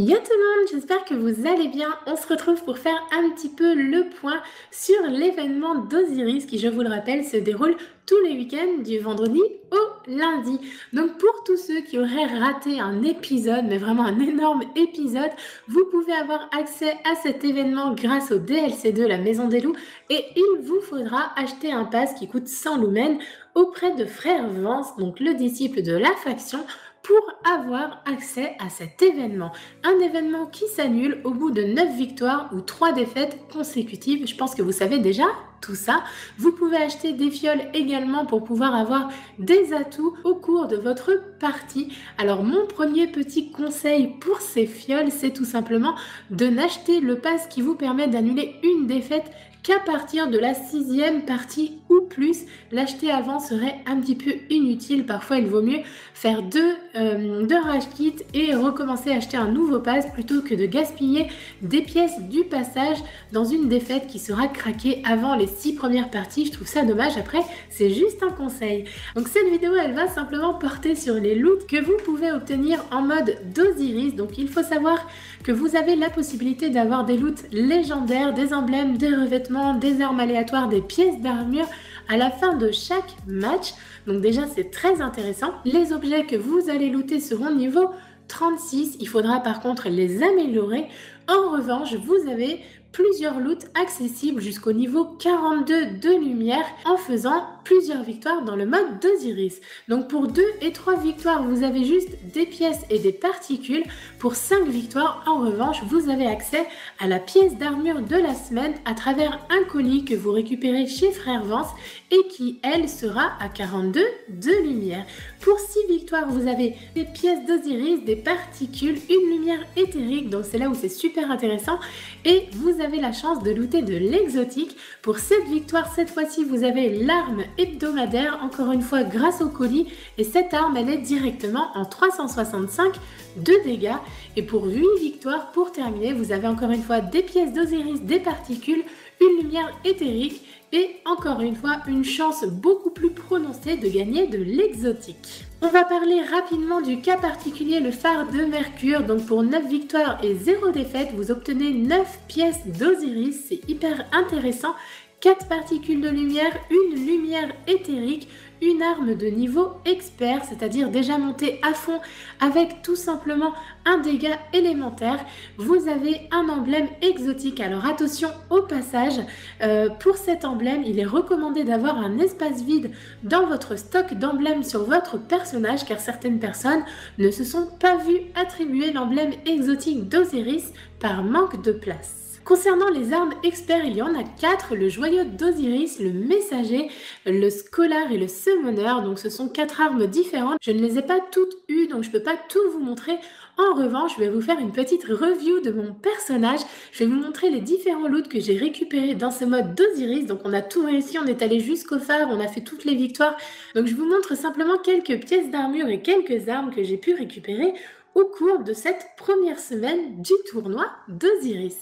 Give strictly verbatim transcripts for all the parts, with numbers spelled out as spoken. Yo tout le monde, j'espère que vous allez bien. On se retrouve pour faire un petit peu le point sur l'événement d'Osiris qui, je vous le rappelle, se déroule tous les week-ends du vendredi au lundi. Donc pour tous ceux qui auraient raté un épisode, mais vraiment un énorme épisode, vous pouvez avoir accès à cet événement grâce au D L C deux, la Maison des loups, et il vous faudra acheter un pass qui coûte cent lumens auprès de Frère Vance, donc le disciple de la faction, pour avoir accès à cet événement. Un événement qui s'annule au bout de neuf victoires ou trois défaites consécutives. Je pense que vous savez déjà tout ça. Vous pouvez acheter des fioles également pour pouvoir avoir des atouts au cours de votre partie. Alors mon premier petit conseil pour ces fioles, c'est tout simplement de n'acheter le pass qui vous permet d'annuler une défaite qu'à partir de la sixième partie ou plus. L'acheter avant serait un petit peu inutile. Parfois, il vaut mieux faire deux, euh, deux rage kits et recommencer à acheter un nouveau pass plutôt que de gaspiller des pièces du passage dans une défaite qui sera craquée avant les six premières parties. Je trouve ça dommage. Après, c'est juste un conseil. Donc, cette vidéo, elle va simplement porter sur les loots que vous pouvez obtenir en mode d'Osiris. Donc, il faut savoir que vous avez la possibilité d'avoir des loots légendaires, des emblèmes, des revêtements, des armes aléatoires, des pièces d'armure à la fin de chaque match. Donc déjà, c'est très intéressant. Les objets que vous allez looter seront niveau trente-six. Il faudra par contre les améliorer. En revanche, vous avez plusieurs loots accessibles jusqu'au niveau quarante-deux de lumière en faisant plusieurs victoires dans le mode d'Osiris. Donc pour deux et trois victoires, vous avez juste des pièces et des particules. Pour cinq victoires, en revanche, vous avez accès à la pièce d'armure de la semaine à travers un colis que vous récupérez chez Frère Vance et qui, elle, sera à quarante-deux de lumière. Pour six victoires, vous avez des pièces d'Osiris, des particules, une lumière éthérique, donc c'est là où c'est super intéressant, et vous Vous avez la chance de looter de l'exotique. Pour sept victoires, cette fois-ci, vous avez l'arme hebdomadaire, encore une fois grâce au colis, et cette arme, elle est directement en trois cent soixante-cinq de dégâts. Et pour huit victoires, pour terminer, vous avez encore une fois des pièces d'Osiris, des particules, une lumière éthérique et encore une fois une chance beaucoup plus prononcée de gagner de l'exotique. On va parler rapidement du cas particulier, le phare de Mercure. Donc pour neuf victoires et zéro défaite, vous obtenez neuf pièces d'Osiris, c'est hyper intéressant. quatre particules de lumière, une lumière éthérique, une arme de niveau expert, c'est-à-dire déjà montée à fond avec tout simplement un dégât élémentaire. Vous avez un emblème exotique, alors attention au passage, euh, pour cet emblème, il est recommandé d'avoir un espace vide dans votre stock d'emblèmes sur votre personnage, car certaines personnes ne se sont pas vues attribuer l'emblème exotique d'Osiris par manque de place. Concernant les armes experts, il y en a quatre, le Joyau d'Osiris, le Messager, le Scolar et le Summoner. Donc ce sont quatre armes différentes. Je ne les ai pas toutes eues, donc je ne peux pas tout vous montrer. En revanche, je vais vous faire une petite review de mon personnage. Je vais vous montrer les différents loots que j'ai récupérés dans ce mode d'Osiris. Donc on a tout réussi, on est allé jusqu'au phare, on a fait toutes les victoires. Donc je vous montre simplement quelques pièces d'armure et quelques armes que j'ai pu récupérer au cours de cette première semaine du tournoi d'Osiris.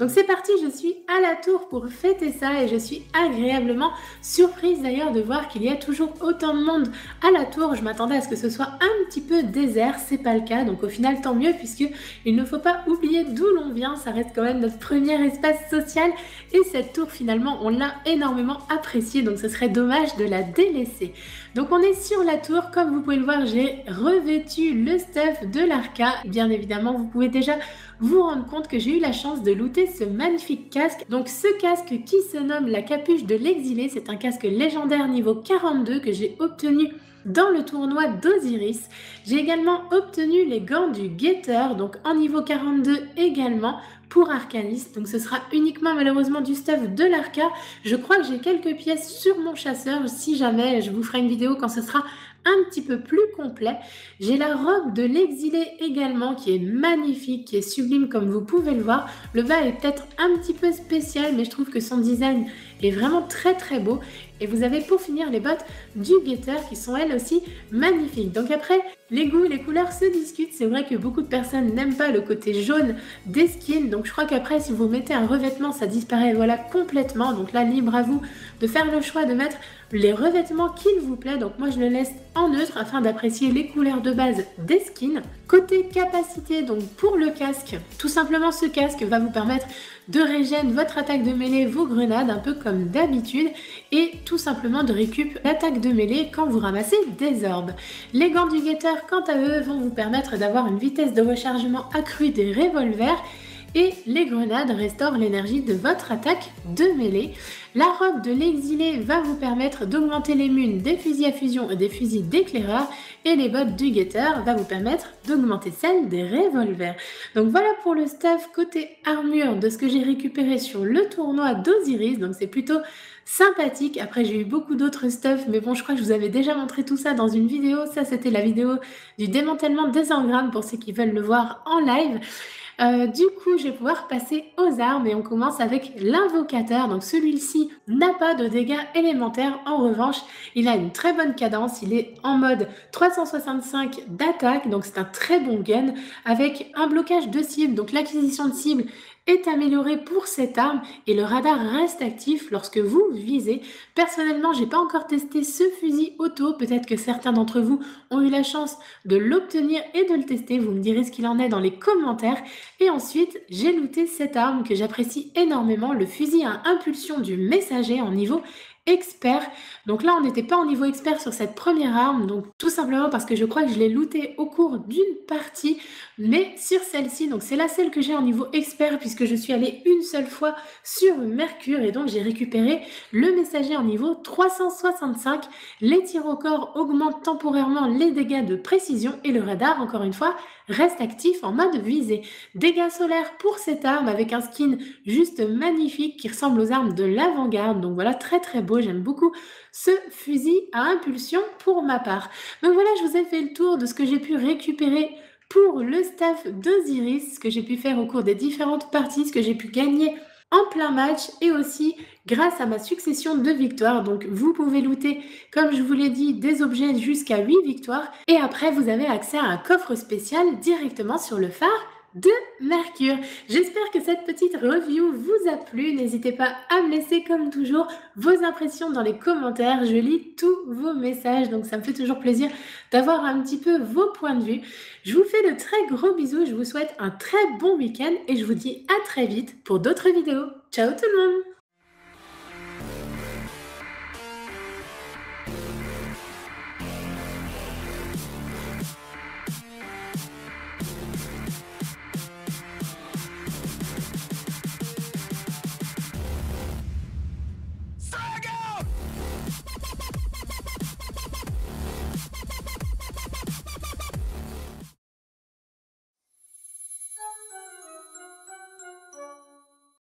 Donc c'est parti, je suis à la tour pour fêter ça et je suis agréablement surprise d'ailleurs de voir qu'il y a toujours autant de monde à la tour. Je m'attendais à ce que ce soit un petit peu désert, c'est pas le cas, donc au final tant mieux puisque il ne faut pas oublier d'où l'on vient, ça reste quand même notre premier espace social et cette tour finalement on l'a énormément appréciée, donc ce serait dommage de la délaisser. Donc on est sur la tour, comme vous pouvez le voir j'ai revêtu le stuff de l'Arca. Bien évidemment vous pouvez déjà vous rendre compte que j'ai eu la chance de looter ce magnifique casque. Donc ce casque qui se nomme la Capuche de l'Exilé, c'est un casque légendaire niveau quarante-deux que j'ai obtenu dans le tournoi d'Osiris. J'ai également obtenu les gants du Guetteur, donc en niveau quarante-deux également pour Arcanis. Donc ce sera uniquement malheureusement du stuff de l'Arca. Je crois que j'ai quelques pièces sur mon chasseur, si jamais je vous ferai une vidéo quand ce sera un petit peu plus complet. J'ai la robe de l'exilé également qui est magnifique, qui est sublime comme vous pouvez le voir. Le bas est peut-être un petit peu spécial mais je trouve que son design Il est vraiment très très beau. Et vous avez pour finir les bottes du Guetteur qui sont elles aussi magnifiques. Donc après, les goûts, les couleurs se discutent. C'est vrai que beaucoup de personnes n'aiment pas le côté jaune des skins. Donc je crois qu'après, si vous mettez un revêtement, ça disparaît voilà complètement. Donc là, libre à vous de faire le choix de mettre les revêtements qu'il vous plaît. Donc moi, je le laisse en neutre afin d'apprécier les couleurs de base des skins. Côté capacité, donc pour le casque, tout simplement ce casque va vous permettre de régénérer votre attaque de mêlée, vos grenades, un peu comme d'habitude, et tout simplement de récup l'attaque de mêlée quand vous ramassez des orbes. Les gants du Guetteur, quant à eux, vont vous permettre d'avoir une vitesse de rechargement accrue des revolvers, et les grenades restaurent l'énergie de votre attaque de mêlée. La robe de l'exilé va vous permettre d'augmenter les munes des fusils à fusion et des fusils d'éclaireur, et les bottes du Guetteur va vous permettre d'augmenter celles des revolvers. Donc voilà pour le stuff côté armure de ce que j'ai récupéré sur le tournoi d'Osiris, donc c'est plutôt sympathique. Après j'ai eu beaucoup d'autres stuff, mais bon je crois que je vous avais déjà montré tout ça dans une vidéo, ça c'était la vidéo du démantèlement des engrammes pour ceux qui veulent le voir en live. Euh, du coup, je vais pouvoir passer aux armes et on commence avec l'invocateur. Donc celui-ci n'a pas de dégâts élémentaires. En revanche, il a une très bonne cadence. Il est en mode trois cent soixante-cinq d'attaque. Donc c'est un très bon gun avec un blocage de cible. Donc l'acquisition de cible est améliorée pour cette arme et le radar reste actif lorsque vous visez. Personnellement, j'ai pas encore testé ce fusil auto, peut-être que certains d'entre vous ont eu la chance de l'obtenir et de le tester, vous me direz ce qu'il en est dans les commentaires. Et ensuite, j'ai looté cette arme que j'apprécie énormément, le fusil à impulsion du Messager en niveau expert. Donc là on n'était pas en niveau expert sur cette première arme, donc tout simplement parce que je crois que je l'ai lootée au cours d'une partie, mais sur celle-ci, donc c'est la seule que j'ai en niveau expert puisque je suis allée une seule fois sur Mercure et donc j'ai récupéré le Messager en niveau trois cent soixante-cinq. Les tirs au corps augmentent temporairement les dégâts de précision et le radar, encore une fois, reste actif en mode visée. Dégâts solaires pour cette arme avec un skin juste magnifique qui ressemble aux armes de l'avant-garde, donc voilà, très très beau. J'aime beaucoup ce fusil à impulsion pour ma part. Donc voilà, je vous ai fait le tour de ce que j'ai pu récupérer pour le staff d'Osiris, ce que j'ai pu faire au cours des différentes parties, ce que j'ai pu gagner en plein match et aussi grâce à ma succession de victoires. Donc vous pouvez looter, comme je vous l'ai dit, des objets jusqu'à huit victoires et après vous avez accès à un coffre spécial directement sur le phare de Mercure. J'espère que cette petite review vous a plu. N'hésitez pas à me laisser comme toujours vos impressions dans les commentaires. Je lis tous vos messages, donc ça me fait toujours plaisir d'avoir un petit peu vos points de vue. Je vous fais de très gros bisous, je vous souhaite un très bon week-end et je vous dis à très vite pour d'autres vidéos. Ciao tout le monde!